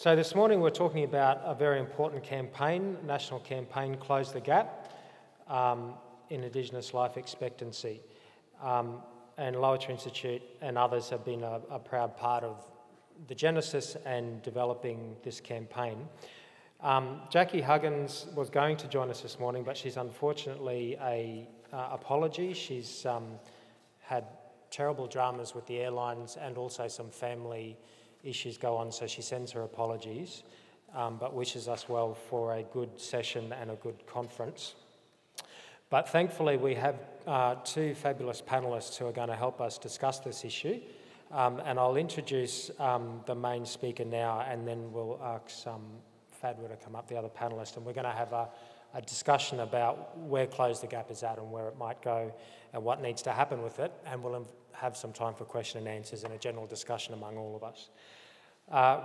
So this morning we're talking about a very important campaign, national campaign, Close the Gap, in Indigenous life expectancy. And Lowitja Institute and others have been a proud part of the genesis and developing this campaign. Jackie Huggins was going to join us this morning, but she's unfortunately an apology. She's had terrible dramas with the airlines and also some family issues go on, so she sends her apologies, but wishes us well for a good session and a good conference. But thankfully we have two fabulous panellists who are going to help us discuss this issue, and I'll introduce the main speaker now, and then we'll ask Fadwa to come up, the other panellist, and we're going to have a discussion about where Close the Gap is at and where it might go and what needs to happen with it, and we'll have some time for question and answers and a general discussion among all of us.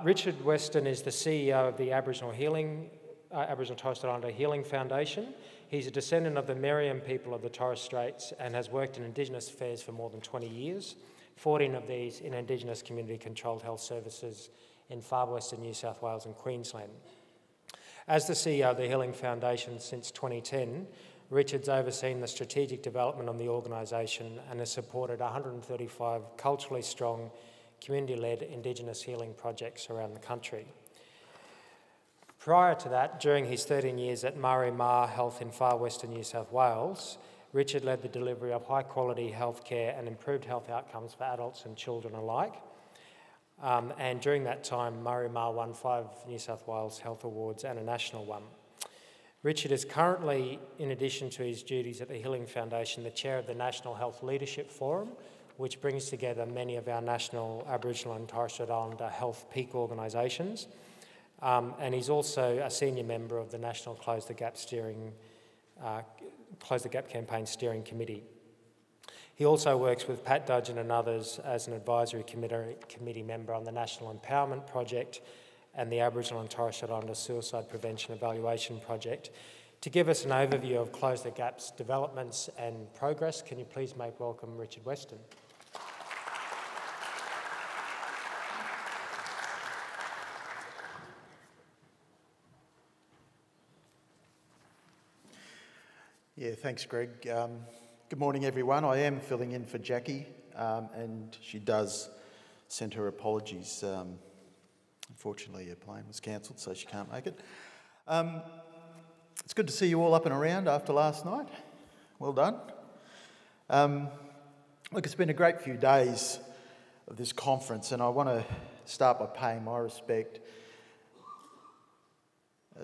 Richard Weston is the CEO of the Aboriginal Torres Strait Islander Healing Foundation. He's a descendant of the Meriam people of the Torres Straits and has worked in Indigenous affairs for more than 20 years, 14 of these in Indigenous community-controlled health services in far western New South Wales and Queensland. As the CEO of the Healing Foundation since 2010, Richard's overseen the strategic development of the organisation and has supported 135 culturally strong, community-led Indigenous healing projects around the country. Prior to that, during his 13 years at Murray Ma Health in far western New South Wales, Richard led the delivery of high-quality healthcare and improved health outcomes for adults and children alike. And during that time, Murray Ma won 5 New South Wales Health Awards and a national one. Richard is currently, in addition to his duties at the Healing Foundation, the chair of the National Health Leadership Forum, which brings together many of our national Aboriginal and Torres Strait Islander health peak organisations. And he's also a senior member of the National Close the Gap Campaign Steering Committee. He also works with Pat Dudgeon and others as an advisory committee member on the National Empowerment Project and the Aboriginal and Torres Strait Islander Suicide Prevention Evaluation Project. To give us an overview of Close the Gap's developments and progress, can you please make welcome Richard Weston? Yeah, thanks, Greg. Good morning, everyone. I am filling in for Jackie, and she does send her apologies. Unfortunately, her plane was cancelled, so she can't make it. It's good to see you all up and around after last night. Well done. Look, it's been a great few days of this conference, and I want to start by paying my respect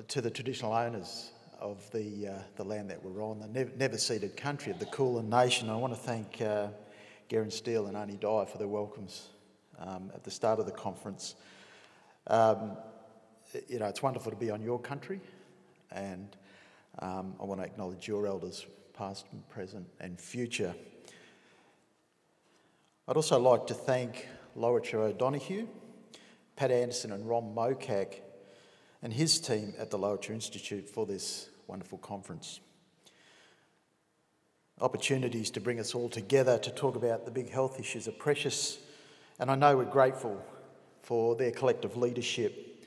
to the traditional owners of the land that we're on, the never-ceded country of the Kulin Nation. I want to thank Gerran Steele and Annie Dye for their welcomes at the start of the conference. You know, it's wonderful to be on your country, and I want to acknowledge your elders, past and present and future. I'd also like to thank Lowitja O'Donoghue, Pat Anderson and Rom Mokak, and his team at the Lowitja Institute for this wonderful conference. Opportunities to bring us all together to talk about the big health issues are precious, and I know we're grateful for their collective leadership.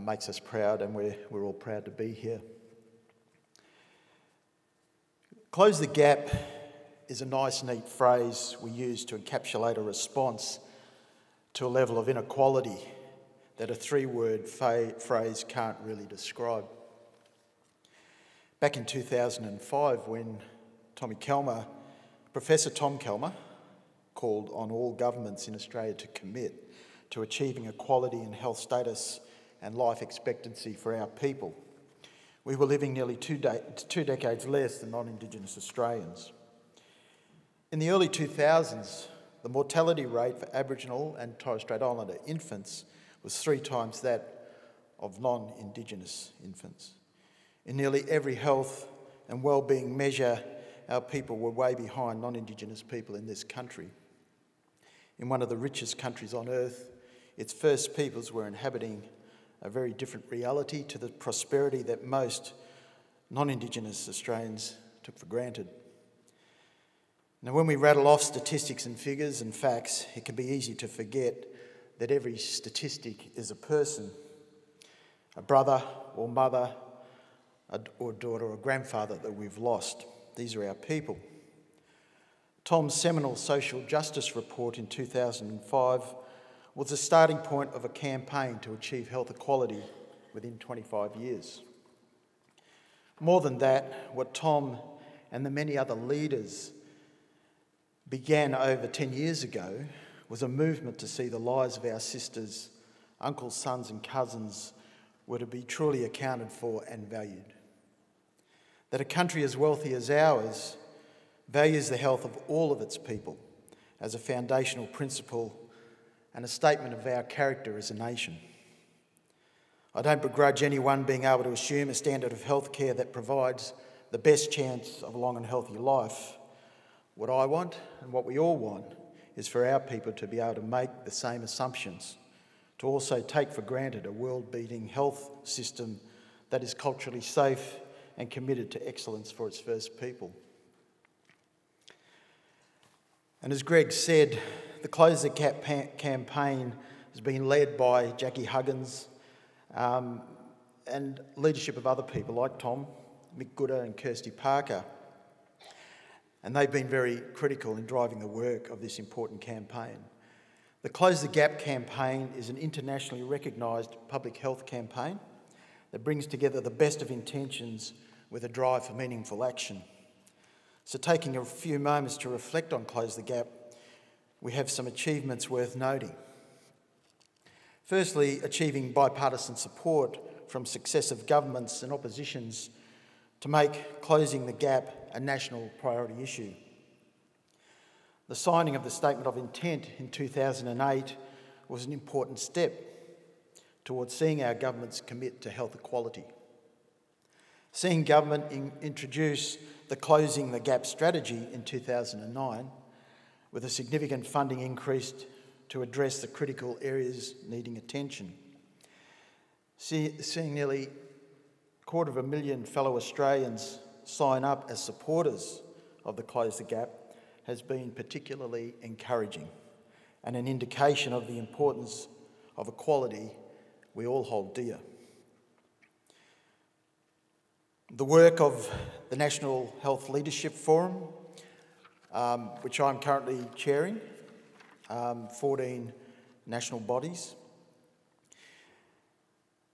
Makes us proud, and we're all proud to be here. Close the Gap is a nice, neat phrase we use to encapsulate a response to a level of inequality that a three-word phrase can't really describe. Back in 2005, when Professor Tom Calma, called on all governments in Australia to commit to achieving equality in health status and life expectancy for our people, we were living nearly two decades less than non-Indigenous Australians. In the early 2000s, the mortality rate for Aboriginal and Torres Strait Islander infants was 3 times that of non-Indigenous infants. In nearly every health and well-being measure, our people were way behind non-Indigenous people in this country. In one of the richest countries on earth, its first peoples were inhabiting a very different reality to the prosperity that most non-Indigenous Australians took for granted. Now, when we rattle off statistics and figures and facts, it can be easy to forget that every statistic is a person a brother or mother or daughter or grandfather that we've lost. These are our people. Tom's seminal social justice report in 2005 was the starting point of a campaign to achieve health equality within 25 years. More than that, what Tom and the many other leaders began over 10 years ago was a movement to see the lives of our sisters, uncles, sons and cousins were to be truly accounted for and valued. That a country as wealthy as ours values the health of all of its people as a foundational principle and a statement of our character as a nation. I don't begrudge anyone being able to assume a standard of health care that provides the best chance of a long and healthy life. What I want and what we all want is for our people to be able to make the same assumptions, to also take for granted a world-beating health system that is culturally safe and committed to excellence for its first people. And as Greg said, the Close the Gap campaign has been led by Jackie Huggins and leadership of other people like Tom, Mick Gooda and Kirsty Parker. And they've been very critical in driving the work of this important campaign. The Close the Gap campaign is an internationally recognised public health campaign that brings together the best of intentions with a drive for meaningful action. So taking a few moments to reflect on Close the Gap, we have some achievements worth noting. Firstly, achieving bipartisan support from successive governments and oppositions to make Closing the Gap a national priority issue. The signing of the Statement of Intent in 2008 was an important step towards seeing our governments commit to health equality. Seeing government introduce the Closing the Gap strategy in 2009 with a significant funding increase to address the critical areas needing attention. Seeing nearly 250,000 fellow Australians sign up as supporters of the Close the Gap has been particularly encouraging and an indication of the importance of equality we all hold dear. The work of the National Health Leadership Forum, which I'm currently chairing, 14 national bodies.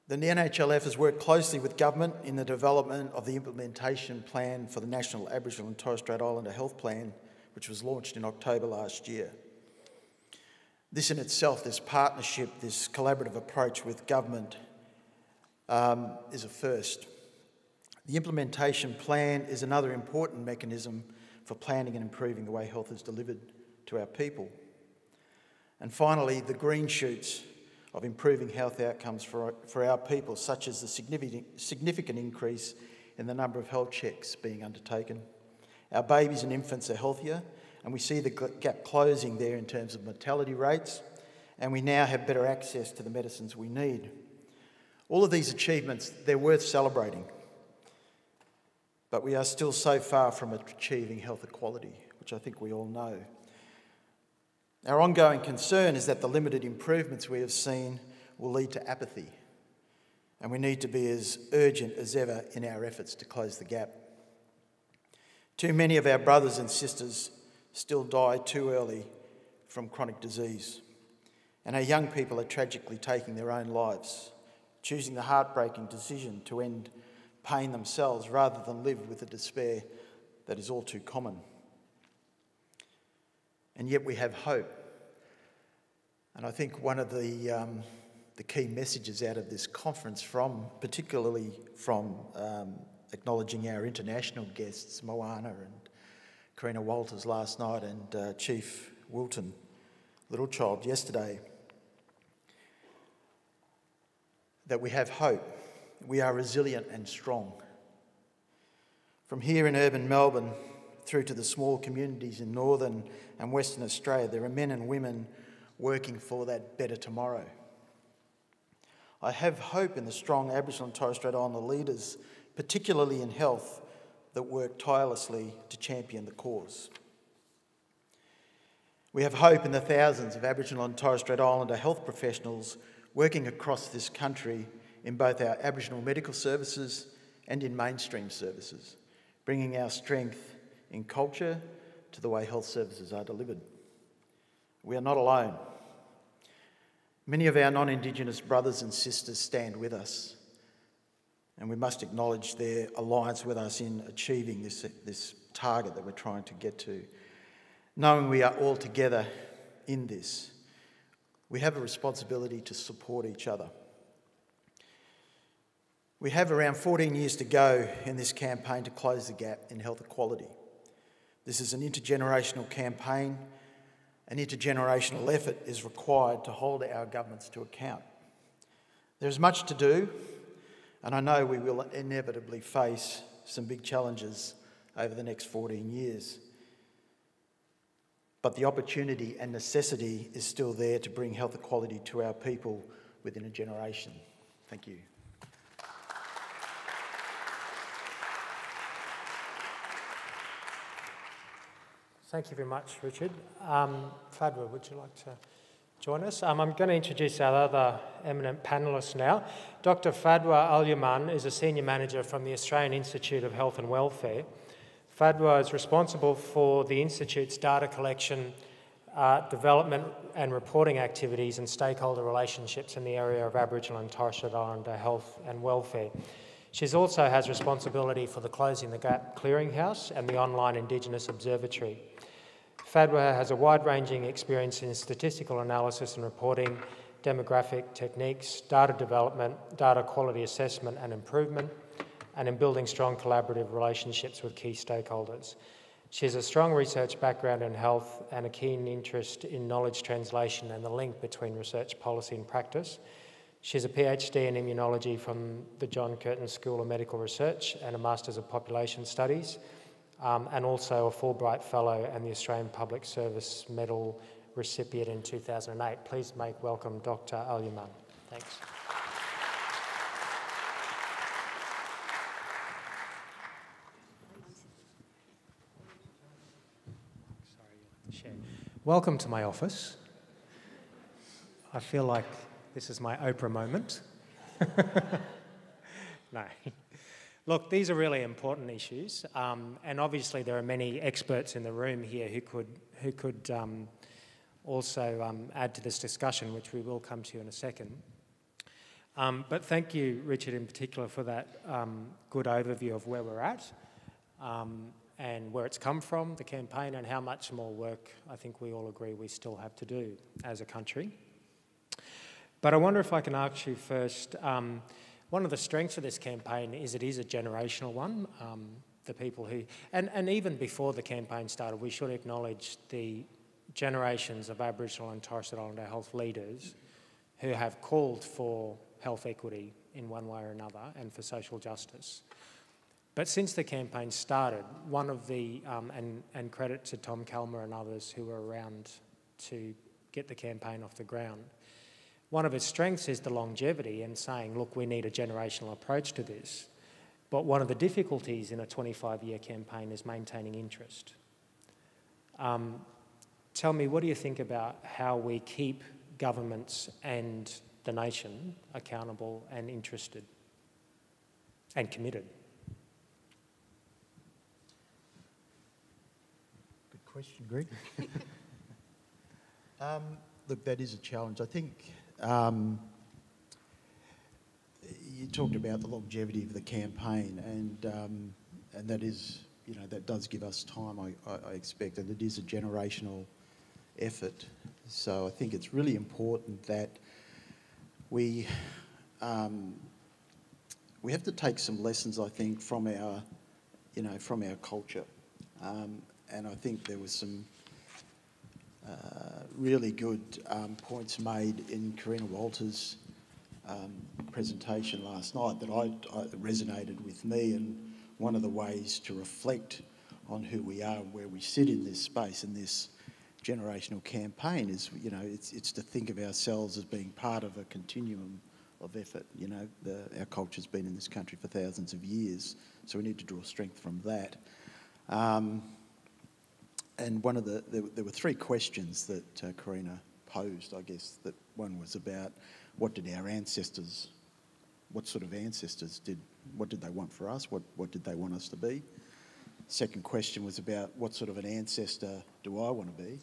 The NHLF has worked closely with government in the development of the implementation plan for the National Aboriginal and Torres Strait Islander Health Plan, which was launched in October last year. This in itself, this partnership, this collaborative approach with government is a first. The implementation plan is another important mechanism for planning and improving the way health is delivered to our people. And finally, the green shoots of improving health outcomes for our people, such as the significant increase in the number of health checks being undertaken. Our babies and infants are healthier, and we see the gap closing there in terms of mortality rates, and we now have better access to the medicines we need. All of these achievements, they're worth celebrating. But we are still so far from achieving health equality, which I think we all know. Our ongoing concern is that the limited improvements we have seen will lead to apathy, and we need to be as urgent as ever in our efforts to close the gap. Too many of our brothers and sisters still die too early from chronic disease, and our young people are tragically taking their own lives, choosing the heartbreaking decision to end pain themselves rather than live with the despair that is all too common. And yet we have hope. And I think one of the key messages out of this conference, particularly from acknowledging our international guests, Moana and Karina Walters last night and Chief Wilton Littlechild yesterday, that we have hope. We are resilient and strong. From here in urban Melbourne through to the small communities in northern and western Australia, there are men and women working for that better tomorrow. I have hope in the strong Aboriginal and Torres Strait Islander leaders, particularly in health, that work tirelessly to champion the cause. We have hope in the thousands of Aboriginal and Torres Strait Islander health professionals working across this country in both our Aboriginal medical services and in mainstream services, bringing our strength in culture to the way health services are delivered. We are not alone. Many of our non-Indigenous brothers and sisters stand with us, and we must acknowledge their alliance with us in achieving this target that we're trying to get to. Knowing we are all together in this, we have a responsibility to support each other. We have around 14 years to go in this campaign to close the gap in health equality. This is an intergenerational campaign. An intergenerational effort is required to hold our governments to account. There is much to do, and I know we will inevitably face some big challenges over the next 14 years. But the opportunity and necessity is still there to bring health equality to our people within a generation. Thank you. Thank you very much, Richard. Fadwa, would you like to join us? I'm going to introduce our other eminent panellists now. Dr. Fadwa Al-Yaman is a senior manager from the Australian Institute of Health and Welfare. Fadwa is responsible for the Institute's data collection, development and reporting activities and stakeholder relationships in the area of Aboriginal and Torres Strait Islander health and welfare. She also has responsibility for the Closing the Gap Clearinghouse and the online Indigenous Observatory. Fadwa has a wide-ranging experience in statistical analysis and reporting, demographic techniques, data development, data quality assessment and improvement, and in building strong collaborative relationships with key stakeholders. She has a strong research background in health and a keen interest in knowledge translation and the link between research, policy and practice. She has a PhD in immunology from the John Curtin School of Medical Research and a Masters of Population Studies, and also a Fulbright Fellow and the Australian Public Service Medal recipient in 2008. Please make welcome Dr. Al-Yaman. Thanks. Welcome to my office. I feel like this is my Oprah moment. No. Look, these are really important issues, and obviously there are many experts in the room here who could also add to this discussion, which we will come to in a second. But thank you, Richard, in particular, for that good overview of where we're at and where it's come from, the campaign, and how much more work I think we all agree we still have to do as a country. But I wonder if I can ask you first, one of the strengths of this campaign is it is a generational one. The people who, and even before the campaign started, we should acknowledge the generations of Aboriginal and Torres Strait Islander health leaders who have called for health equity in one way or another and for social justice. But since the campaign started, one of the, and credit to Tom Calmer and others who were around to get the campaign off the ground, one of its strengths is the longevity and saying, look, we need a generational approach to this. But one of the difficulties in a 25-year campaign is maintaining interest. Tell me, what do you think about how we keep governments and the nation accountable and interested and committed? Good question, Greg. Look, that is a challenge. I think you talked about the longevity of the campaign, and that is, you know, that does give us time, I expect, and it is a generational effort. So I think it's really important that we have to take some lessons, I think, from our, you know, from our culture, and I think there was some really good points made in Karina Walters' presentation last night that I resonated with me, and one of the ways to reflect on who we are and where we sit in this space in this generational campaign is, you know, it's to think of ourselves as being part of a continuum of effort. You know, our culture's been in this country for thousands of years, so we need to draw strength from that. And one of the, there were three questions that Karina posed, I guess, that one was about what did our ancestors what sort of ancestors what did they want for us? What did they want us to be? Second question was about what sort of an ancestor do I want to be?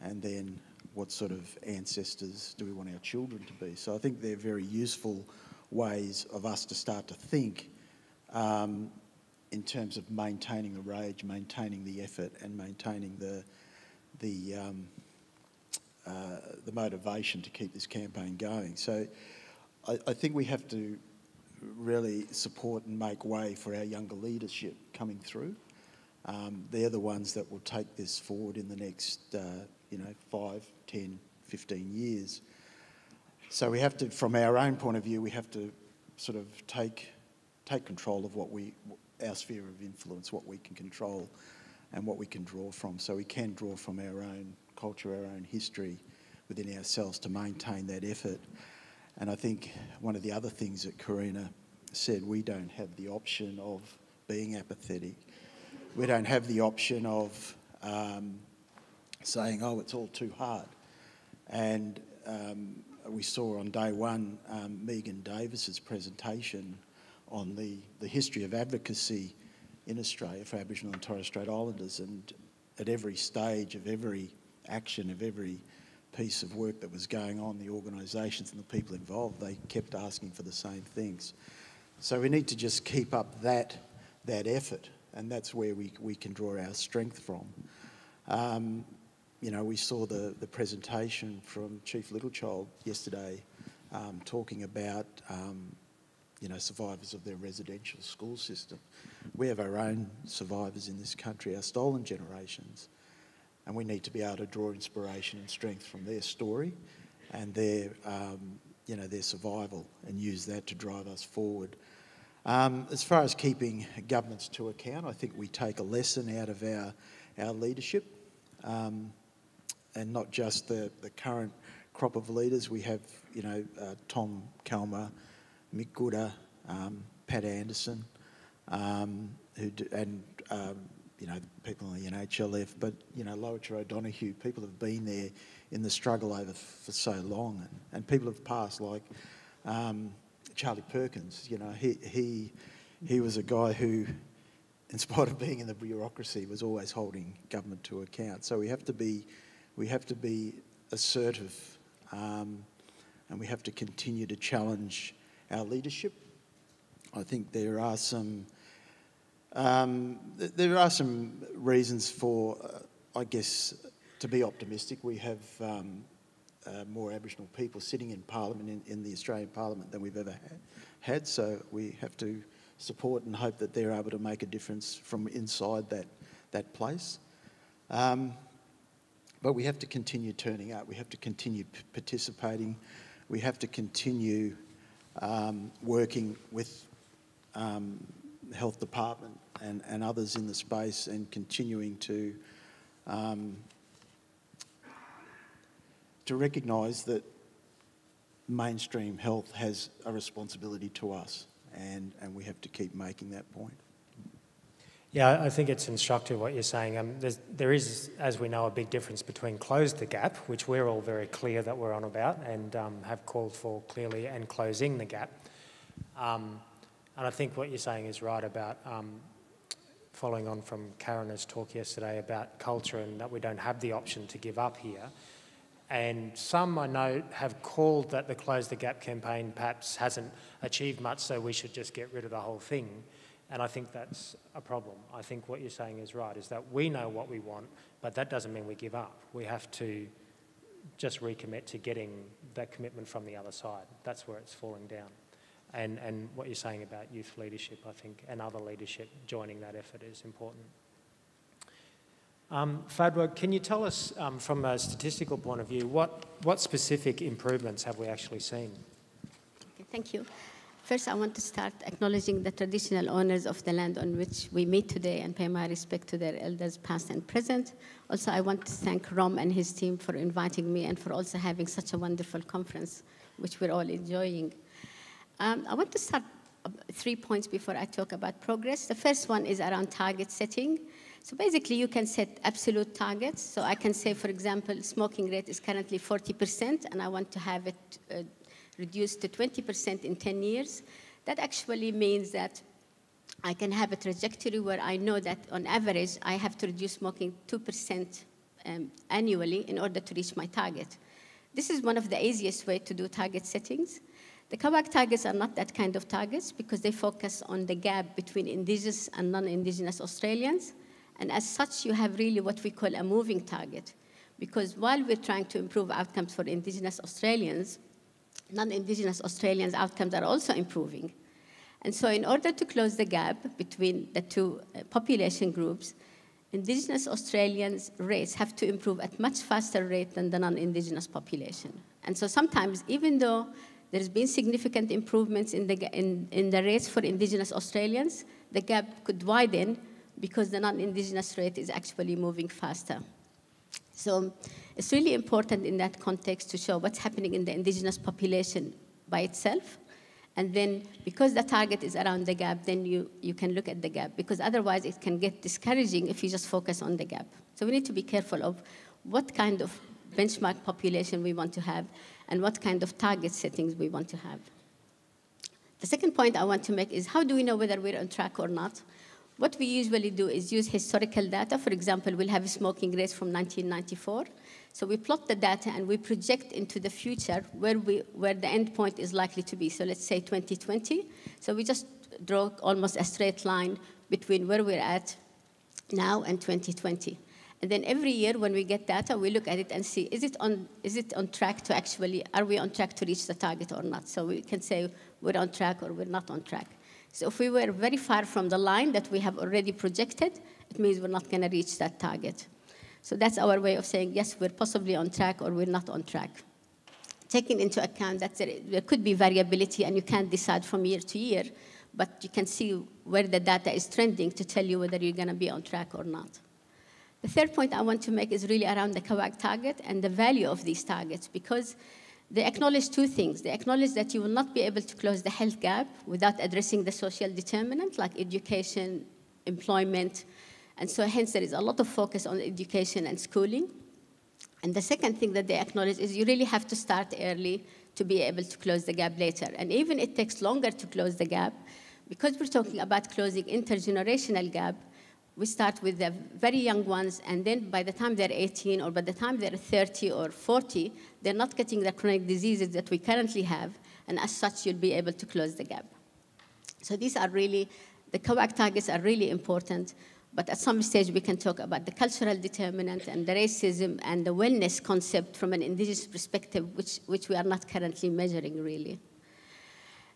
And then what sort of ancestors do we want our children to be? So I think they're very useful ways of us to start to think in terms of maintaining the rage, maintaining the effort, and maintaining the motivation to keep this campaign going. So I think we have to really support and make way for our younger leadership coming through. They're the ones that will take this forward in the next 5, 10, 15 years. So we have to, from our own point of view, we have to sort of take control of our sphere of influence, what we can control and what we can draw from. So we can draw from our own culture, our own history within ourselves to maintain that effort. And I think one of the other things that Karina said, we don't have the option of being apathetic. We don't have the option of saying, oh, it's all too hard. And we saw on day one Megan Davis's presentation on the history of advocacy in Australia for Aboriginal and Torres Strait Islanders, and at every stage of every action, of every piece of work that was going on, the organisations and the people involved, they kept asking for the same things. So we need to just keep up that effort, and that's where we can draw our strength from. We saw the presentation from Chief Littlechild yesterday talking about survivors of their residential school system. We have our own survivors in this country, our stolen generations, and we need to be able to draw inspiration and strength from their story and their survival, and use that to drive us forward. As far as keeping governments to account, I think we take a lesson out of our leadership, and not just the current crop of leaders. We have, Tom Calma, Mick Gooda, Pat Anderson, people in the NHLF, but, Lowitja O'Donoghue, people have been there in the struggle for so long, and people have passed, like Charlie Perkins. He was a guy who, in spite of being in the bureaucracy, was always holding government to account. So we have to be assertive, and we have to continue to challenge our leadership. I think there are some reasons for, to be optimistic. We have more Aboriginal people sitting in Parliament, in the Australian Parliament, than we've ever had. So we have to support and hope that they're able to make a difference from inside that place. But we have to continue turning up. We have to continue participating. We have to continue working with health department and others in the space, and continuing to recognise that mainstream health has a responsibility to us, and we have to keep making that point. Yeah, I think it's instructive what you're saying. There is, as we know, a big difference between Close the Gap, which we're all very clear that we're on about and have called for clearly, and Closing the Gap. And I think what you're saying is right about following on from Karina's talk yesterday about culture, and that we don't have the option to give up here. And some, I know, have called that the Close the Gap campaign perhaps hasn't achieved much, so we should just get rid of the whole thing. And I think that's a problem. I think what you're saying is right, is that we know what we want, but that doesn't mean we give up. We have to just recommit to getting that commitment from the other side. That's where it's falling down. And what you're saying about youth leadership, I think, and other leadership joining that effort is important. Fadwa, can you tell us from a statistical point of view, what specific improvements have we actually seen? Okay, thank you. First, I want to start acknowledging the traditional owners of the land on which we meet today and pay my respect to their elders, past and present. Also, I want to thank Rom and his team for inviting me and for also having such a wonderful conference, which we're all enjoying. I want to start 3 points before I talk about progress. The first one is around target setting. So basically, you can set absolute targets. So I can say, for example, smoking rate is currently 40%, and I want to have it reduced to 20% in 10 years, that actually means that I can have a trajectory where I know that on average I have to reduce smoking 2% annually in order to reach my target. This is one of the easiest way to do target settings. The COAG targets are not that kind of targets because they focus on the gap between Indigenous and non-Indigenous Australians. And as such, you have really what we call a moving target. Because while we're trying to improve outcomes for Indigenous Australians, non-Indigenous Australians' outcomes are also improving. And so in order to close the gap between the two population groups, Indigenous Australians' rates have to improve at much faster rate than the non-Indigenous population. And so sometimes, even though there's been significant improvements in the rates for Indigenous Australians, the gap could widen because the non-Indigenous rate is actually moving faster. So it's really important in that context to show what's happening in the Indigenous population by itself. And then because the target is around the gap, then you can look at the gap, because otherwise it can get discouraging if you just focus on the gap. So we need to be careful of what kind of benchmark population we want to have and what kind of target settings we want to have. The second point I want to make is, how do we know whether we're on track or not? What we usually do is use historical data. For example, we'll have smoking rates from 1994. So we plot the data and we project into the future where the end point is likely to be. So let's say 2020. So we just draw almost a straight line between where we're at now and 2020. And then every year when we get data, we look at it and see, is it on track to actually, are we on track to reach the target or not? So we can say we're on track or we're not on track. So if we were very far from the line that we have already projected, it means we're not going to reach that target. So that's our way of saying, yes, we're possibly on track or we're not on track. Taking into account that there could be variability and you can't decide from year to year, but you can see where the data is trending to tell you whether you're going to be on track or not. The third point I want to make is really around the COAG target and the value of these targets, because they acknowledge two things. They acknowledge that you will not be able to close the health gap without addressing the social determinant, like education, employment, and so hence there is a lot of focus on education and schooling. And the second thing that they acknowledge is you really have to start early to be able to close the gap later. And even it takes longer to close the gap, because we're talking about closing intergenerational gap, we start with the very young ones, and then by the time they're 18 or by the time they're 30 or 40, they're not getting the chronic diseases that we currently have, and as such, you'll be able to close the gap. So these are really, the COAG targets are really important, but at some stage we can talk about the cultural determinant and the racism and the wellness concept from an Indigenous perspective, which we are not currently measuring really.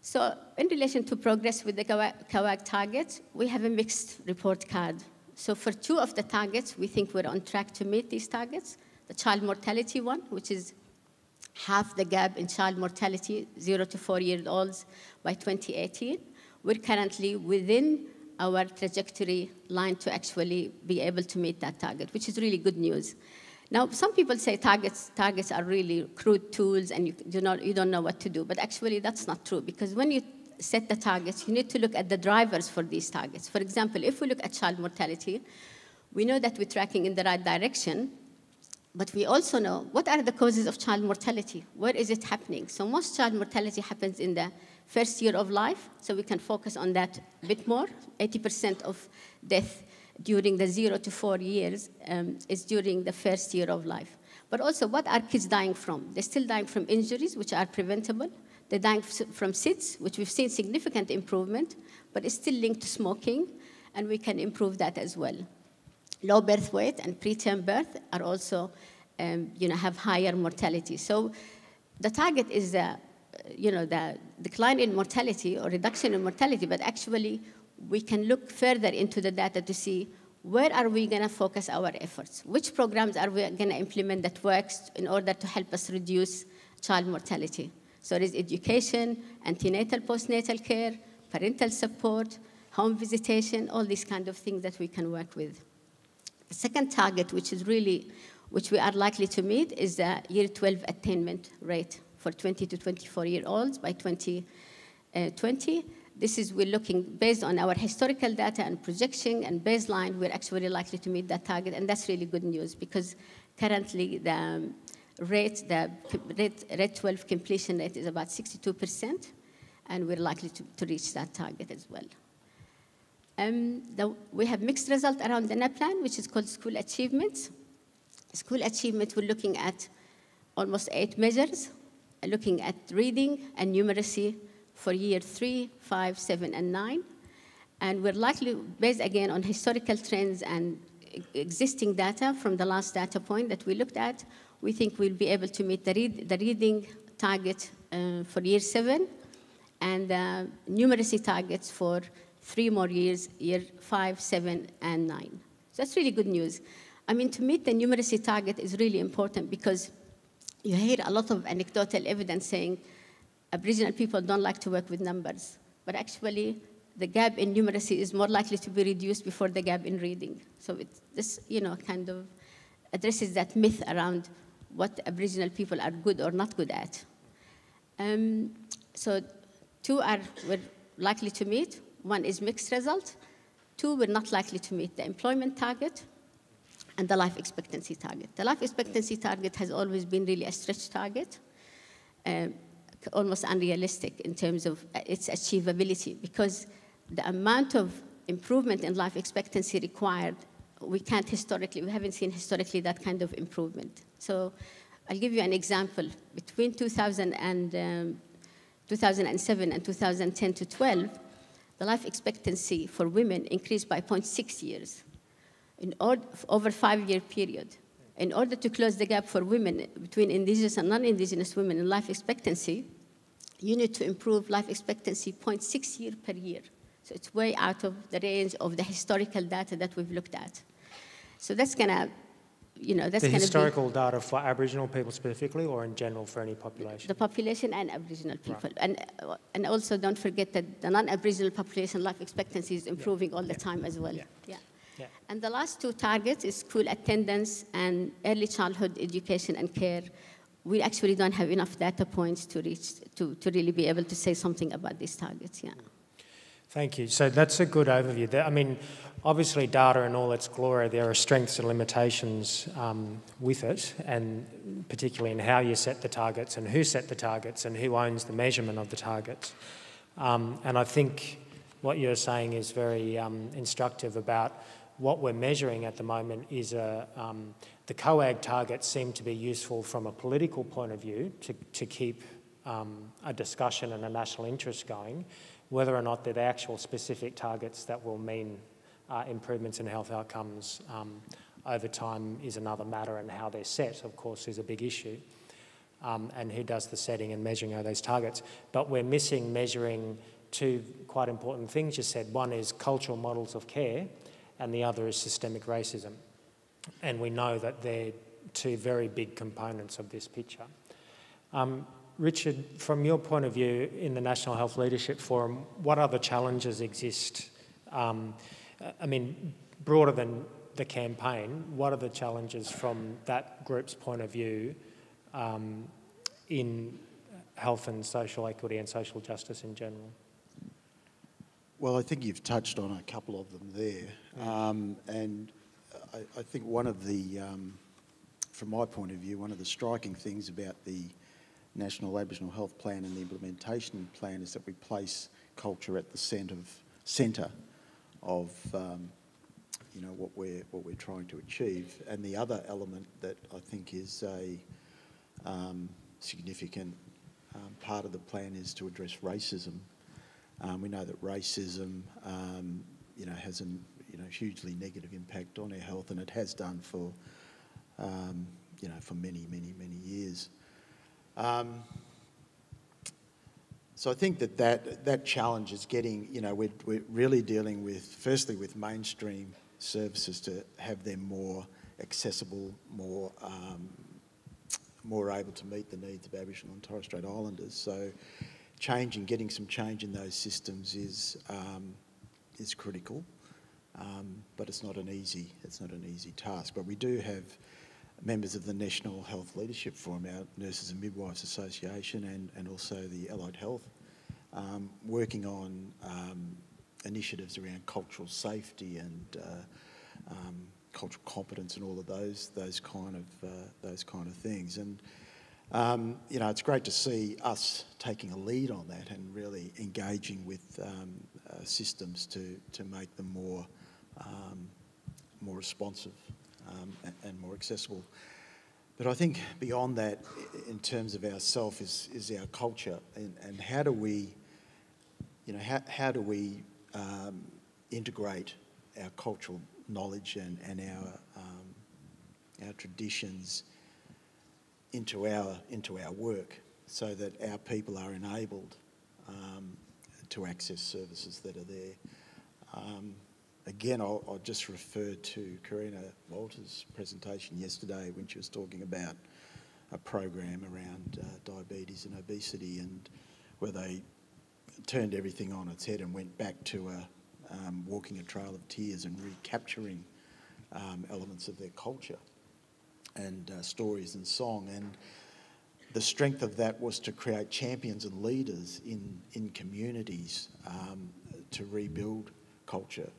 So in relation to progress with the COAG targets, we have a mixed report card. So for two of the targets, we think we're on track to meet these targets. The child mortality one, which is half the gap in child mortality, 0 to 4-year-olds by 2018. We're currently within our trajectory line to actually be able to meet that target, which is really good news. Now, some people say targets are really crude tools and you don't know what to do, but actually that's not true, because when you set the targets, you need to look at the drivers for these targets. For example, if we look at child mortality, we know that we're tracking in the right direction, but we also know what are the causes of child mortality? Where is it happening? So most child mortality happens in the first year of life, so we can focus on that a bit more. 80% of death during the 0 to 4 years is during the first year of life. But also, what are kids dying from? They're still dying from injuries, which are preventable. They're dying from SIDS, which we've seen significant improvement, but it's still linked to smoking, and we can improve that as well. Low birth weight and preterm birth are also, have higher mortality. So the target is the decline in mortality or reduction in mortality, but actually, we can look further into the data to see where are we going to focus our efforts? Which programs are we going to implement that works in order to help us reduce child mortality? So it is education, antenatal, postnatal care, parental support, home visitation, all these kind of things that we can work with. The second target, which we are likely to meet, is the year 12 attainment rate for 20 to 24-year-olds by 2020. This is, we're looking, based on our historical data and projection and baseline, we're actually likely to meet that target, and that's really good news, because currently the rate, the rate 12 completion rate is about 62%, and we're likely to reach that target as well. We have mixed results around the NAP plan, which is called school achievements. School achievement, we're looking at almost 8 measures, looking at reading and numeracy for year 3, 5, 7, and 9. And we're likely, based again on historical trends and existing data from the last data point that we looked at, we think we'll be able to meet the reading target for year 7 and the numeracy targets for 3 more years, year 5, 7, and 9. So that's really good news. I mean, to meet the numeracy target is really important because you hear a lot of anecdotal evidence saying Aboriginal people don't like to work with numbers, but actually the gap in numeracy is more likely to be reduced before the gap in reading. So this, you know, kind of addresses that myth around what Aboriginal people are good or not good at. So 2 are we're likely to meet. 1 is mixed result. 2, we're not likely to meet the employment target and the life expectancy target. The life expectancy target has always been really a stretch target, almost unrealistic in terms of its achievability, because the amount of improvement in life expectancy required, we can't historically, we haven't seen historically that kind of improvement. So I'll give you an example. Between 2007 and 2010 to 12, the life expectancy for women increased by 0.6 years in over a 5-year period. In order to close the gap for women between Indigenous and non-Indigenous women in life expectancy, you need to improve life expectancy 0.6 years per year. So it's way out of the range of the historical data that we've looked at. So that's going to, you know, that's going to be... The historical data for Aboriginal people specifically, or in general for any population? The population and Aboriginal people. Right. And also don't forget that the non-Aboriginal population life expectancy is improving all the time as well. Yeah. And the last 2 targets is school attendance and early childhood education and care. We actually don't have enough data points to reach, to really be able to say something about these targets, Thank you. So that's a good overview. I mean, obviously data in all its glory, there are strengths and limitations with it, and particularly in how you set the targets and who set the targets and who owns the measurement of the targets. And I think what you're saying is very instructive about what we're measuring at the moment is the COAG targets seem to be useful from a political point of view to keep a discussion and a national interest going, whether or not they're the actual specific targets that will mean improvements in health outcomes over time is another matter, and how they're set, of course, is a big issue, and who does the setting and measuring of those targets. But we're missing measuring 2 quite important things you said. 1 is cultural models of care, and the other is systemic racism. And we know that they're 2 very big components of this picture. Richard, from your point of view in the National Health Leadership Forum, what other challenges exist? I mean, broader than the campaign, what are the challenges from that group's point of view in health and social equity and social justice in general? Well, I think you've touched on a couple of them there. And I think one of the, from my point of view, one of the striking things about the National Aboriginal Health Plan and the implementation plan is that we place culture at the centre of you know, what we're trying to achieve. And the other element that I think is a significant part of the plan is to address racism. We know that racism, you know, has a hugely negative impact on our health, and it has done for, you know, for many years. So I think that that challenge is getting, we're really dealing with, firstly, with mainstream services to have them more accessible, more more able to meet the needs of Aboriginal and Torres Strait Islanders. So getting some change in those systems is critical, but it's not an easy task. But we do have members of the National Health Leadership Forum, our Nurses and Midwives Association, and also the Allied Health, working on initiatives around cultural safety and cultural competence and all of those kind of things. And you know, it's great to see us taking a lead on that and really engaging with systems to make them more more responsive and more accessible. But I think beyond that, in terms of ourself, is our culture, and how do we, you know, how do we integrate our cultural knowledge and our traditions into our work, so that our people are enabled to access services that are there. Again, I'll just refer to Karina Walters' presentation yesterday when she was talking about a program around diabetes and obesity, and where they turned everything on its head and went back to walking a trail of tears and recapturing elements of their culture and stories and song. And the strength of that was to create champions and leaders in communities to rebuild culture,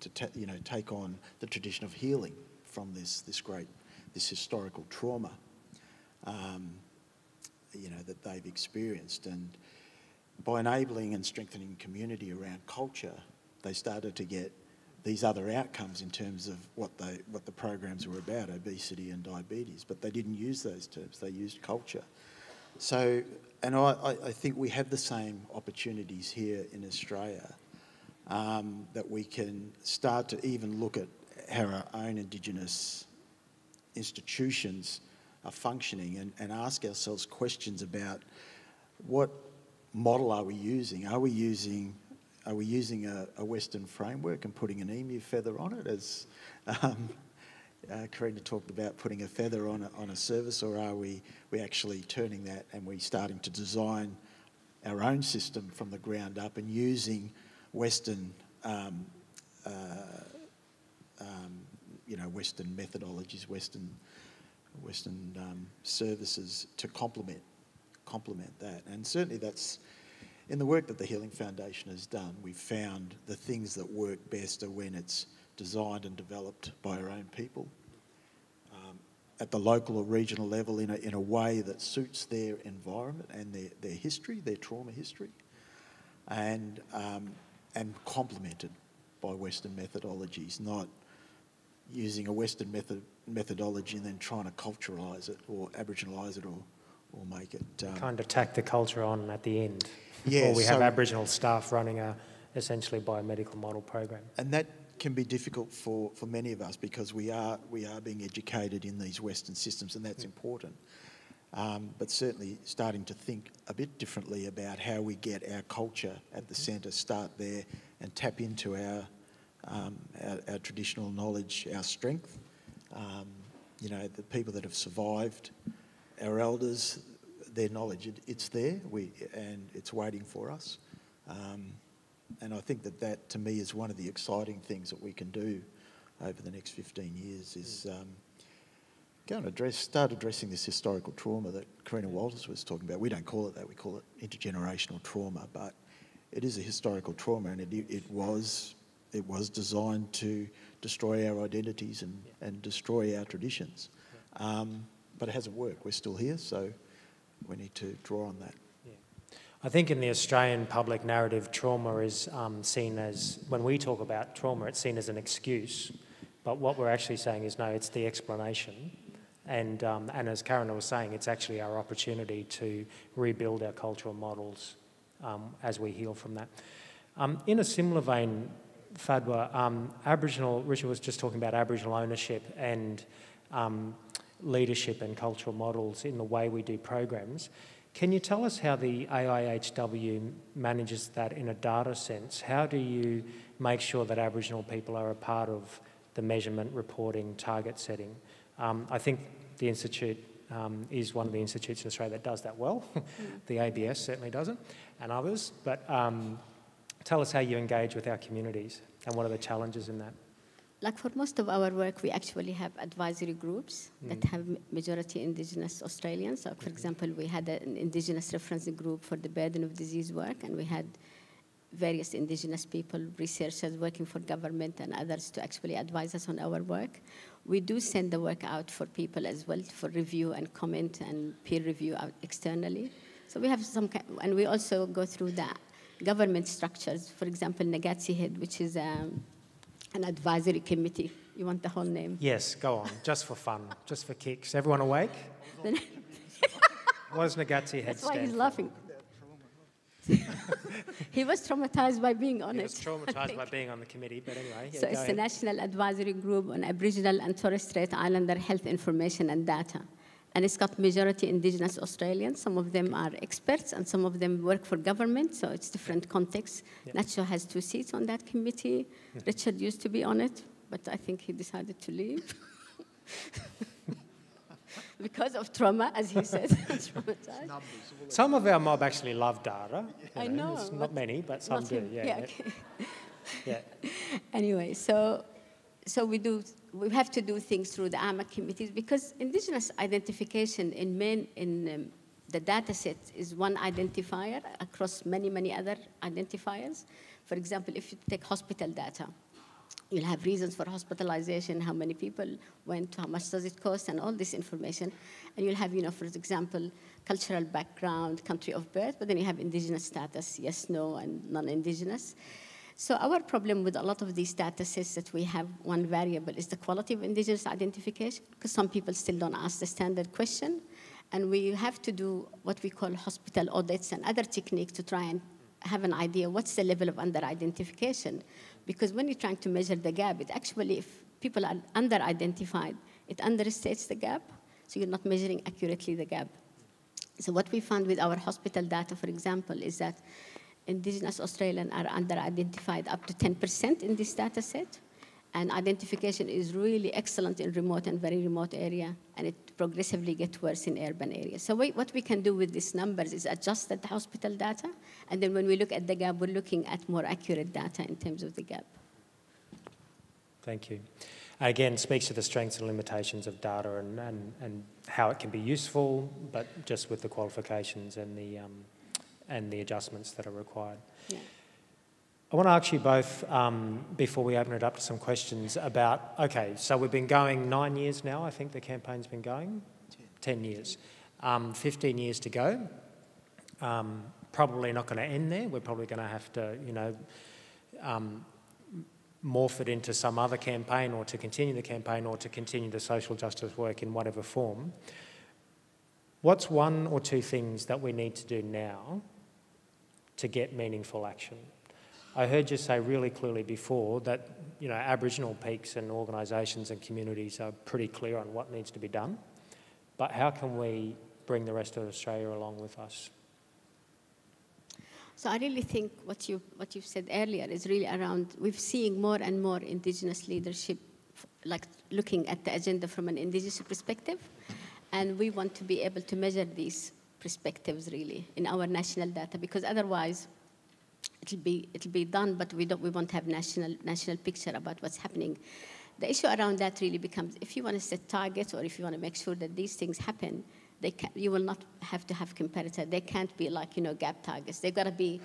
to take on the tradition of healing from this historical trauma, you know, that they've experienced. And by enabling and strengthening community around culture, they started to get these other outcomes in terms of what the programs were about, obesity and diabetes. But they didn't use those terms; they used culture. So, and I think we have the same opportunities here in Australia. That we can start to even look at how our own Indigenous institutions are functioning, and ask ourselves questions about what model are we using? Are we using a Western framework and putting an emu feather on it, as Karina talked about, putting a feather on a service, or are we actually turning that and we starting to design our own system from the ground up and using Western, you know, Western methodologies, Western services to complement that. And certainly that's in the work that the Healing Foundation has done. We've found the things that work best are when it's designed and developed by our own people at the local or regional level in a way that suits their environment and their history, their trauma history, and complemented by Western methodologies, not using a Western methodology and then trying to culturalise it or Aboriginalise it or make it... kind of tack the culture on at the end. Yeah, or we have Aboriginal staff running a essentially biomedical model program. And that can be difficult for many of us, because we are being educated in these Western systems, and that's important. But certainly starting to think a bit differently about how we get our culture at the centre, start there and tap into our traditional knowledge, our strength. You know, the people that have survived, our elders, their knowledge, it's there and it's waiting for us. And I think that to me is one of the exciting things that we can do over the next 15 years is... go and start addressing this historical trauma that Karina Walters was talking about. We don't call it that, we call it intergenerational trauma, but it is a historical trauma, and it was designed to destroy our identities and destroy our traditions. Yeah. But it hasn't worked. We're still here, so we need to draw on that. Yeah. I think in the Australian public narrative, trauma is seen as, when we talk about trauma, it's seen as an excuse, but what we're actually saying is, no, it's the explanation. And as Karina was saying, it's actually our opportunity to rebuild our cultural models as we heal from that. In a similar vein, Fadwa, Richard was just talking about Aboriginal ownership and leadership and cultural models in the way we do programs. Can you tell us how the AIHW manages that in a data sense? How do you make sure that Aboriginal people are a part of the measurement, reporting, target setting? I think the Institute is one of the institutes in Australia that does that well. The ABS certainly doesn't, and others. But tell us how you engage with our communities and what are the challenges in that. Like for most of our work, we actually have advisory groups that have majority Indigenous Australians. So, for example, we had an Indigenous reference group for the burden of disease work, and we had various Indigenous people, researchers working for government and others to actually advise us on our work. We do send the work out for people as well for review and comment and peer review out externally. So we have some, and we also go through the government structures. For example, Ngāti Hida, which is an advisory committee. You want the whole name? Yes, go on, just for fun, just for kicks. Everyone awake? What does Ngāti Hida stand for? That's why he's laughing. He was traumatized by being on it. He was traumatized by being on the committee, but anyway. Yeah, so it's the National Advisory Group on Aboriginal and Torres Strait Islander Health Information and Data. And it's got majority Indigenous Australians. Some of them are experts and some of them work for government, so it's different contexts. Yep. Nacho has 2 seats on that committee. Mm-hmm. Richard used to be on it, but I think he decided to leave. Because of trauma, as he says. Some of our mob actually love data. You know, I know. Not many, but some do. Yeah, yeah, okay. Yeah. Anyway, so we have to do things through the AMA committees because Indigenous identification in the data set is one identifier across many, many other identifiers. For example, if you take hospital data, you'll have reasons for hospitalization, how many people went, how much does it cost, and all this information. And you'll have, you know, for example, cultural background, country of birth, but then you have Indigenous status, yes, no, and non-Indigenous. So our problem with a lot of these data sets that we have, one variable is the quality of Indigenous identification, because some people still don't ask the standard question. And we have to do what we call hospital audits and other techniques to try and have an idea what's the level of under-identification. Because when you're trying to measure the gap, it actually, if people are under-identified, it understates the gap, so you're not measuring accurately the gap. So what we found with our hospital data, for example, is that Indigenous Australians are under-identified up to 10% in this data set, and identification is really excellent in remote and very remote area, and it progressively gets worse in urban areas. So what we can do with these numbers is adjust the hospital data, and then when we look at the gap, we're looking at more accurate data in terms of the gap. Thank you. Again, speaks to the strengths and limitations of data and how it can be useful, but just with the qualifications and the adjustments that are required. Yeah. I want to ask you both, before we open it up to some questions, about, okay, so we've been going 9 years now, I think the campaign's been going, 10 years, 15 years to go, probably not going to end there, we're probably going to have to, you know, morph it into some other campaign or to continue the campaign or to continue the social justice work in whatever form. What's one or 2 things that we need to do now to get meaningful action? I heard you say really clearly before that, you know, Aboriginal peaks and organisations and communities are pretty clear on what needs to be done, but how can we bring the rest of Australia along with us? So I really think what you've said earlier is really around, we're seeing more and more Indigenous leadership, like looking at the agenda from an Indigenous perspective, and we want to be able to measure these perspectives really in our national data, because otherwise it'll be done, but we won't have national picture about what's happening. The issue around that really becomes, if you want to set targets or if you want to make sure that these things happen, you will not have to have comparator. They can't be like, you know, gap targets. They've got to be,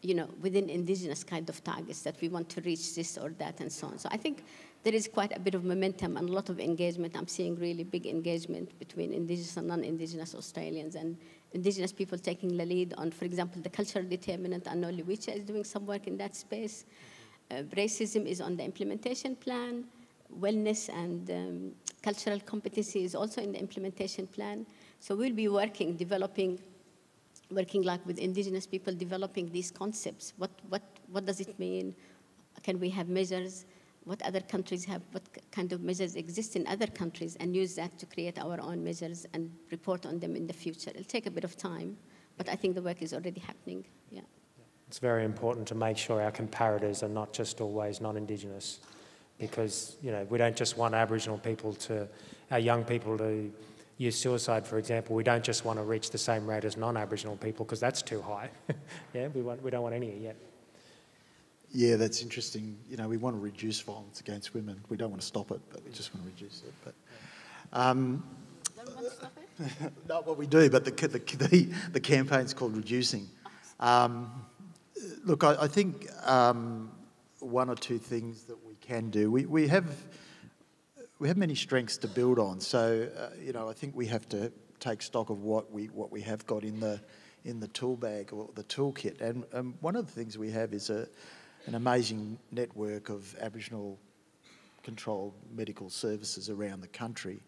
you know, within Indigenous kind of targets that we want to reach this or that and so on. So I think there is quite a bit of momentum and a lot of engagement. I'm seeing really big engagement between Indigenous and non-Indigenous Australians, and Indigenous people taking the lead on, for example, the cultural determinant. I know Lowitja is doing some work in that space. Racism is on the implementation plan. Wellness and cultural competency is also in the implementation plan. So we'll be working, working like with Indigenous people, developing these concepts. What does it mean? Can we have measures? What other countries have? What kind of measures exist in other countries? And use that to create our own measures and report on them in the future. It'll take a bit of time, but I think the work is already happening. Yeah, it's very important to make sure our comparators are not just always non-Indigenous, because, you know, we don't just want Aboriginal people to, our young people to use suicide, for example. We don't just want to reach the same rate as non-Aboriginal people because that's too high. Yeah, we don't want any yet. Yeah, that's interesting. You know, we want to reduce violence against women. We don't want to stop it, but we just want to reduce it. But don't want to stop it? Not what we do, but the campaign's called Reducing. Look, I think one or two things that we can do. We have many strengths to build on. So you know, I think we have to take stock of what we have got in the tool bag or the toolkit. And one of the things we have is an amazing network of Aboriginal controlled medical services around the country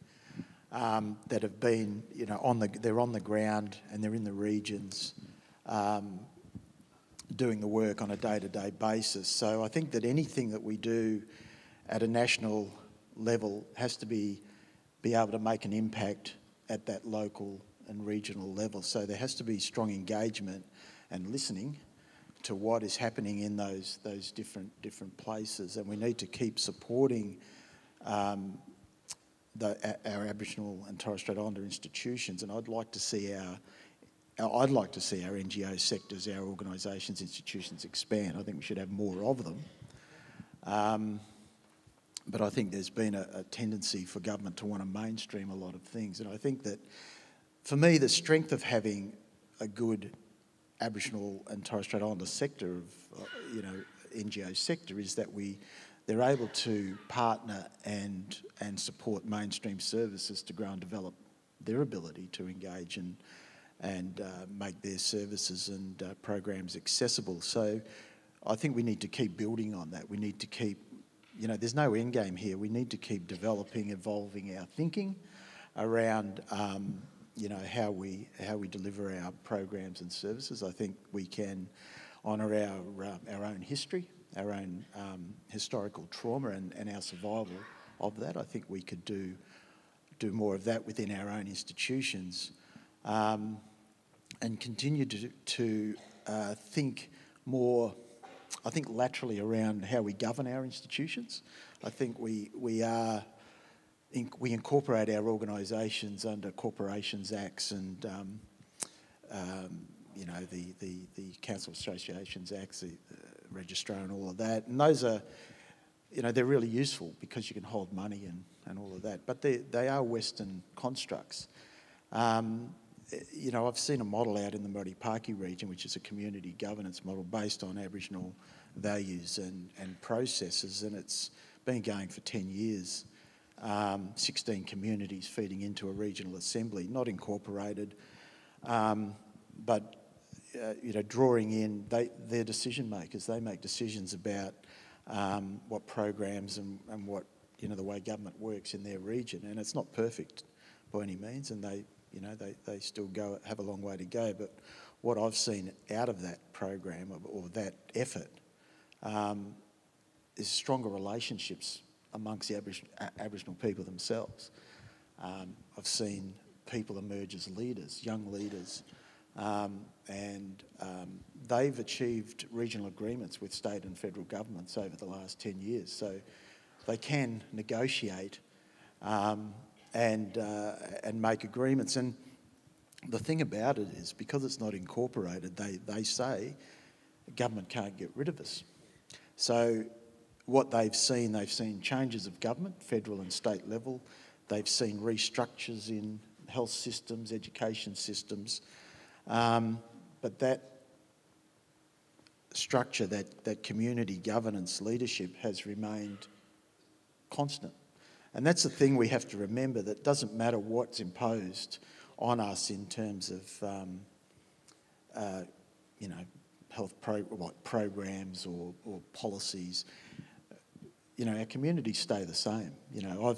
that have been, you know, they're on the ground and they're in the regions doing the work on a day-to-day basis. So I think that anything that we do at a national level has to be able to make an impact at that local and regional level. So there has to be strong engagement and listening to what is happening in those different places, and we need to keep supporting our Aboriginal and Torres Strait Islander institutions. And I'd like to see our NGO sectors, our organisations, institutions expand. I think we should have more of them. But I think there's been a tendency for government to want to mainstream a lot of things. And I think that, for me, the strength of having a good Aboriginal and Torres Strait Islander sector of, you know, NGO sector is that they're able to partner and support mainstream services to grow and develop their ability to engage and make their services and programs accessible. So I think we need to keep building on that. We need to keep, you know, there's no end game here. We need to keep developing, evolving our thinking around, you know, how we deliver our programs and services. I think we can honour our own history, our own historical trauma, and our survival of that. I think we could do more of that within our own institutions, and continue to think more, I think, laterally around how we govern our institutions. I think we incorporate our organisations under Corporations Acts and you know, the Council of Associations Acts, the Registrar and all of that. And those are, you know, they're really useful because you can hold money and all of that. But they are Western constructs. You know, I've seen a model out in the Murray-Parkey region, which is a community governance model based on Aboriginal values and processes, and it's been going for 10 years. 16 communities feeding into a regional assembly, not incorporated, but you know, drawing in they're decision makers. They make decisions about what programs and what, you know, the way government works in their region. And it's not perfect by any means, and they, you know, they still have a long way to go. But what I've seen out of that program or that effort is stronger relationships amongst the Aboriginal people themselves. I've seen people emerge as leaders, young leaders, and they've achieved regional agreements with state and federal governments over the last 10 years. So they can negotiate and make agreements. And the thing about it is, because it's not incorporated, they say, the government can't get rid of us. So what they've seen changes of government, federal and state level. They've seen restructures in health systems, education systems. But that structure, that community governance leadership has remained constant. And that's the thing we have to remember, that it doesn't matter what's imposed on us in terms of, you know, health programs or policies. You know, our communities stay the same. You know,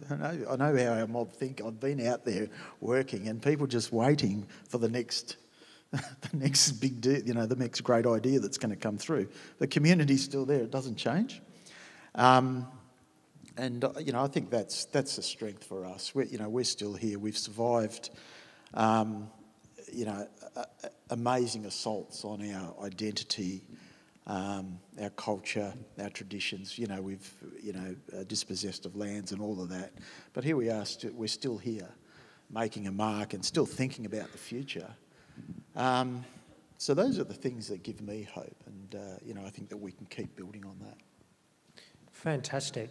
I know how our mob think. I've been out there working, and people just waiting for the next big deal. You know, the next great idea that's going to come through. The community's still there; it doesn't change. And you know, I think that's a strength for us. You know, we're still here. We've survived. You know, amazing assaults on our identity. Our culture, our traditions, you know, we've, you know, dispossessed of lands and all of that. But here we are, we're still here making a mark and still thinking about the future. So those are the things that give me hope, and, you know, I think that we can keep building on that. Fantastic.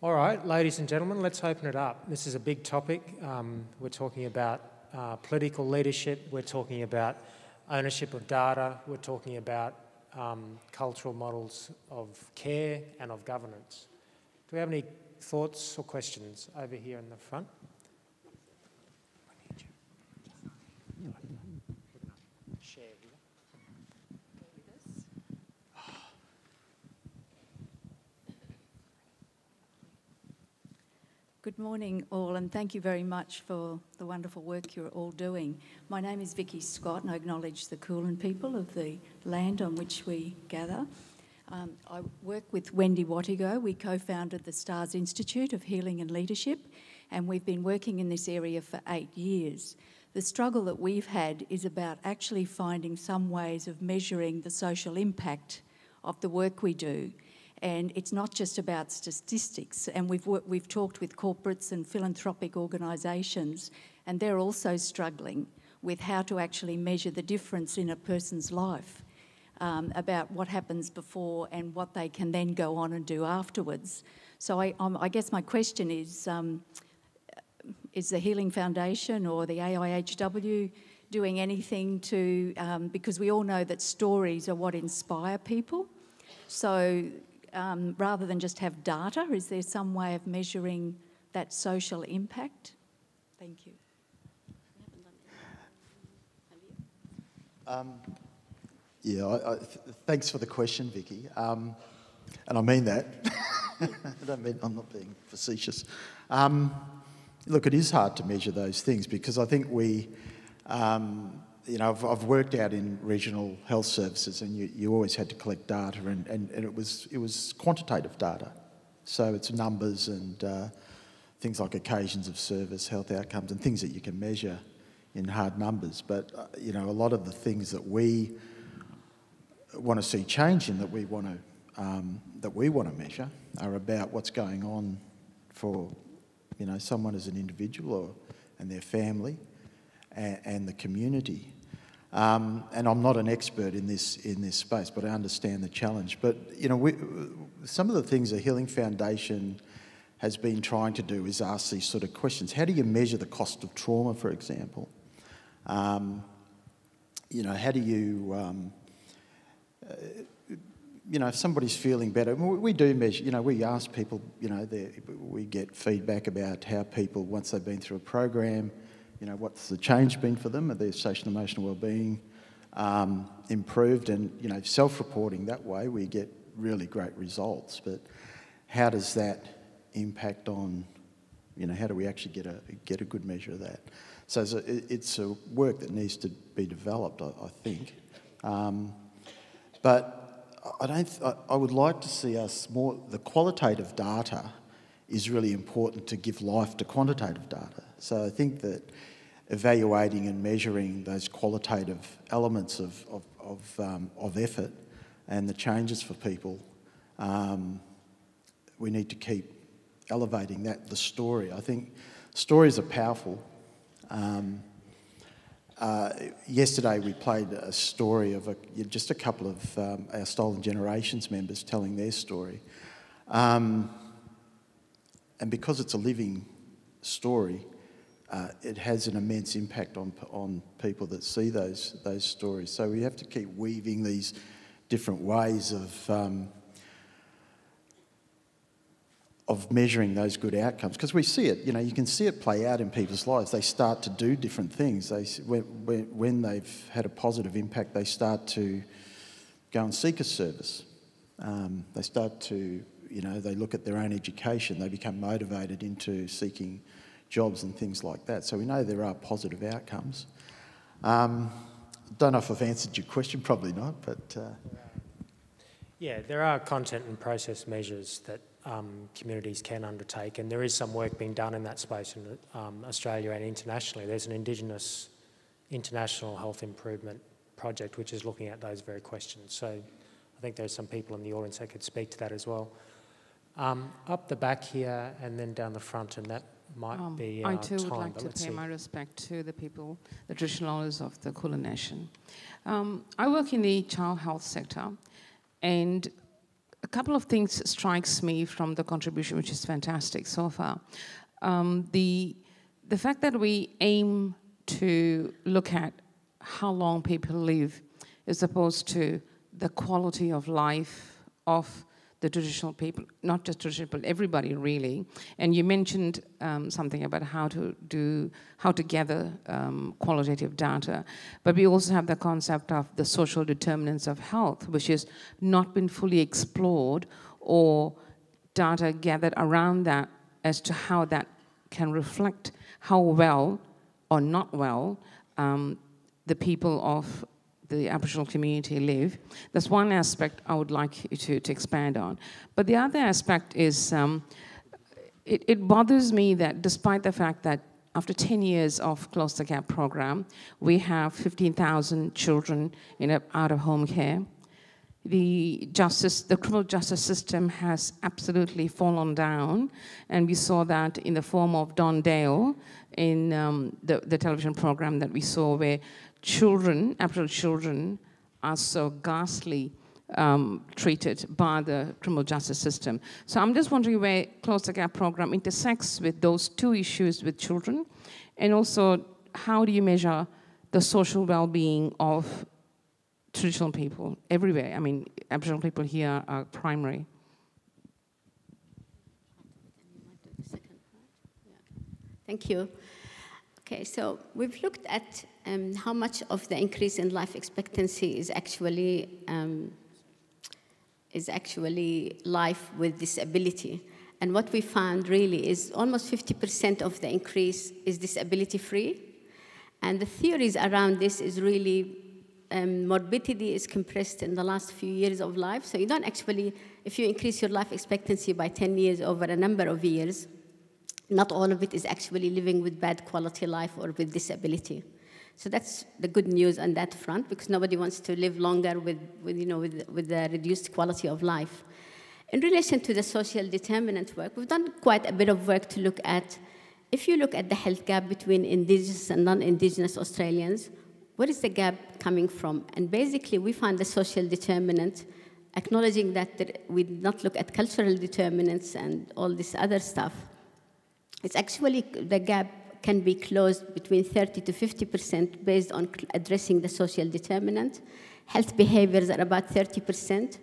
All right, ladies and gentlemen, let's open it up. This is a big topic. We're talking about political leadership. We're talking about ownership of data, we're talking about cultural models of care and of governance. Do we have any thoughts or questions over here in the front? Good morning all, and thank you very much for the wonderful work you're all doing. My name is Vicky Scott, and I acknowledge the Kulin people of the land on which we gather. I work with Wendy Wattigo. We co-founded the STARS Institute of Healing and Leadership, and we've been working in this area for 8 years. The struggle that we've had is about actually finding some ways of measuring the social impact of the work we do. And it's not just about statistics. And we've talked with corporates and philanthropic organisations, and they're also struggling with how to actually measure the difference in a person's life, about what happens before and what they can then go on and do afterwards. So I guess my question is the Healing Foundation or the AIHW doing anything to, because we all know that stories are what inspire people. So rather than just have data, is there some way of measuring that social impact? Thank you. Yeah, thanks for the question, Vicky. And I mean that. I don't mean, I'm not being facetious. Look, it is hard to measure those things because I think we, you know, I've worked out in regional health services, and you always had to collect data, and it was quantitative data. So it's numbers and things like occasions of service, health outcomes, and things that you can measure in hard numbers. But, you know, a lot of the things that we want to see change in, that we want to measure, are about what's going on for, you know, someone as an individual and their family and the community. And I'm not an expert in this space, but I understand the challenge. But, you know, some of the things the Healing Foundation has been trying to do is ask these sort of questions. How do you measure the cost of trauma, for example? You know, how do you, you know, if somebody's feeling better, we do measure, you know, we ask people, you know, we get feedback about how people, once they've been through a program, you know, what's the change been for them? Are their social emotional well-being improved? And, you know, self-reporting that way, we get really great results. But how does that impact on, you know, how do we actually get a good measure of that? So it's a work that needs to be developed, I think. But I would like to see us more, the qualitative data is really important to give life to quantitative data. So I think that evaluating and measuring those qualitative elements of effort and the changes for people, we need to keep elevating that, the story. I think stories are powerful. Yesterday we played a story of just a couple of our Stolen Generations members telling their story. And because it's a living story, it has an immense impact on people that see those stories. So we have to keep weaving these different ways of measuring those good outcomes, because we see it. You know, you can see it play out in people's lives. They start to do different things. When they've had a positive impact, they start to go and seek a service. They start to, you know, they look at their own education. They become motivated into seeking jobs and things like that. So we know there are positive outcomes. Don't know if I've answered your question, probably not, but... Yeah, there are content and process measures that communities can undertake, and there is some work being done in that space in Australia and internationally. There's an Indigenous International Health Improvement Project which is looking at those very questions. So I think there's some people in the audience that could speak to that as well. Up the back here and then down the front, and that might be our time. I too would like to pay my respect to the people, the traditional owners of the Kulin Nation. I work in the child health sector, and a couple of things strikes me from the contribution, which is fantastic so far. The fact that we aim to look at how long people live as opposed to the quality of life of the traditional people, not just traditional, but everybody really. And you mentioned something about how to gather qualitative data, but we also have the concept of the social determinants of health, which has not been fully explored, or data gathered around that as to how that can reflect how well or not well the people of the Aboriginal community live. That's one aspect I would like you to expand on. But the other aspect is, it bothers me that despite the fact that after 10 years of Close the Gap program, we have 15,000 children in out-of-home care. The criminal justice system has absolutely fallen down, and we saw that in the form of Don Dale in the television program that we saw, where children, Aboriginal children, are so ghastly treated by the criminal justice system. So I'm just wondering where Close the Gap program intersects with those two issues with children, and also how do you measure the social well-being of traditional people everywhere? I mean, Aboriginal people here are primary. Thank you. Okay, so we've looked at how much of the increase in life expectancy is actually life with disability. And what we found really is almost 50% of the increase is disability-free. And the theories around this is really morbidity is compressed in the last few years of life. So you don't actually, if you increase your life expectancy by 10 years over a number of years, not all of it is actually living with bad quality life or with disability. So that's the good news on that front, because nobody wants to live longer with the reduced quality of life. In relation to the social determinant work, we've done quite a bit of work to look at, if you look at the health gap between Indigenous and non-Indigenous Australians, where is the gap coming from? And basically, we found the social determinant, acknowledging that we did not look at cultural determinants and all this other stuff. It's actually, the gap can be closed between 30 to 50% based on addressing the social determinant. Health behaviors are about 30%,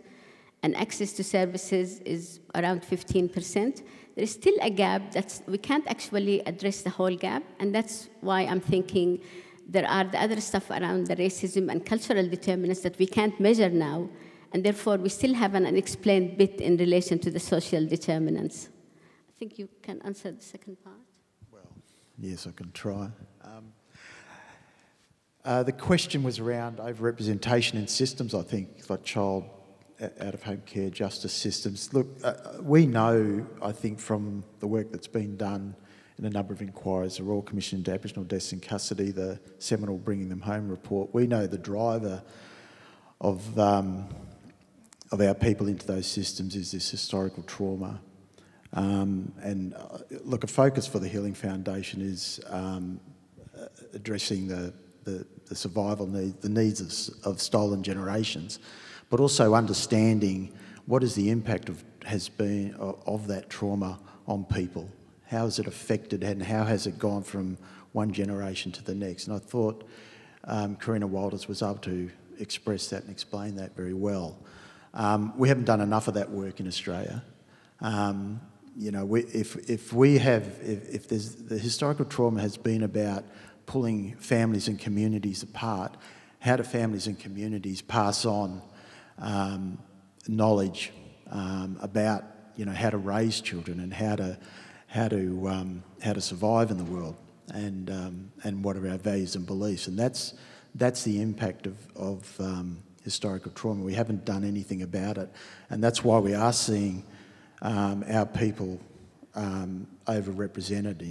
and access to services is around 15%. There's still a gap that we can't actually address the whole gap, and that's why I'm thinking there are the other stuff around the racism and cultural determinants that we can't measure now, and therefore we still have an unexplained bit in relation to the social determinants. I think you can answer the second part. Yes, I can try. The question was around overrepresentation in systems, I think, like child out-of-home care justice systems. Look, we know, I think, from the work that's been done in a number of inquiries, the Royal Commission into Aboriginal Deaths in Custody, the seminal Bringing Them Home report, we know the driver of our people into those systems is this historical trauma. Look, a focus for the Healing Foundation is addressing the survival need, the needs of stolen generations, but also understanding what is the impact of that trauma on people. How has it affected, and how has it gone from one generation to the next? And I thought Karina Walters was able to express that and explain that very well. We haven't done enough of that work in Australia. You know, if the historical trauma has been about pulling families and communities apart, how do families and communities pass on knowledge about, you know, how to raise children and how to survive in the world, and what are our values and beliefs? And that's the impact of historical trauma. We haven't done anything about it, and that's why we are seeing our people overrepresented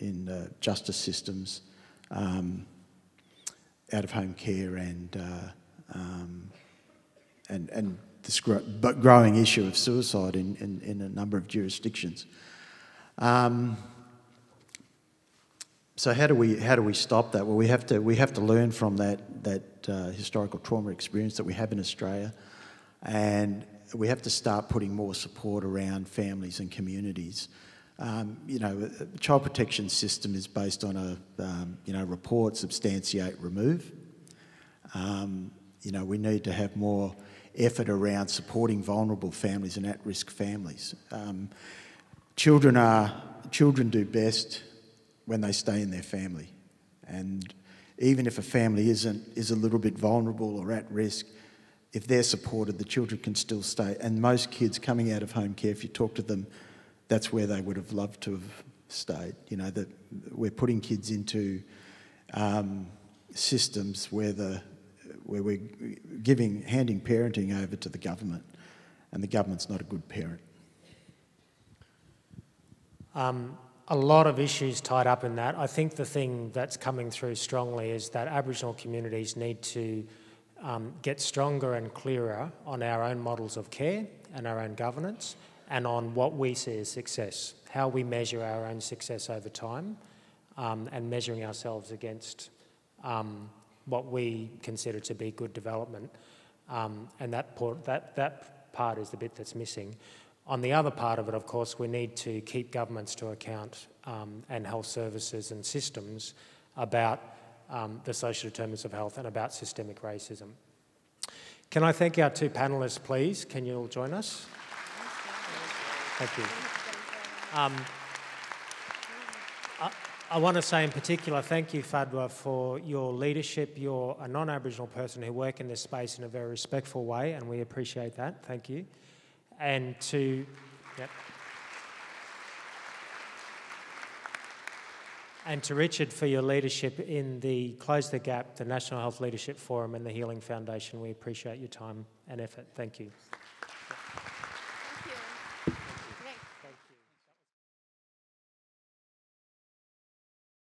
in justice systems, out-of-home care, and this growing issue of suicide in a number of jurisdictions. So how do we stop that? Well, we have to learn from that historical trauma experience that we have in Australia, and we have to start putting more support around families and communities You know, the child protection system is based on a, you know, report, substantiate, remove. You know, we need to have more effort around supporting vulnerable families and at-risk families. Children do best when they stay in their family, and even if a family is a little bit vulnerable or at risk, if they're supported, the children can still stay. And most kids coming out of home care, if you talk to them, that's where they would have loved to have stayed. You know, that we're putting kids into systems where we're handing parenting over to the government, and the government's not a good parent. A lot of issues tied up in that. I think the thing that's coming through strongly is that Aboriginal communities need to get stronger and clearer on our own models of care and our own governance, and on what we see as success, how we measure our own success over time, and measuring ourselves against what we consider to be good development. And that part is the bit that's missing. On the other part of it, of course, we need to keep governments to account, and health services and systems, about the social determinants of health and about systemic racism. Can I thank our two panellists, please? Can you all join us? Thank you. I want to say in particular, thank you, Fadwa, for your leadership. You're a non-Aboriginal person who works in this space in a very respectful way, and we appreciate that. Thank you. And to, yep. And to Richard for your leadership in the Close the Gap, the National Health Leadership Forum and the Healing Foundation. We appreciate your time and effort. Thank you.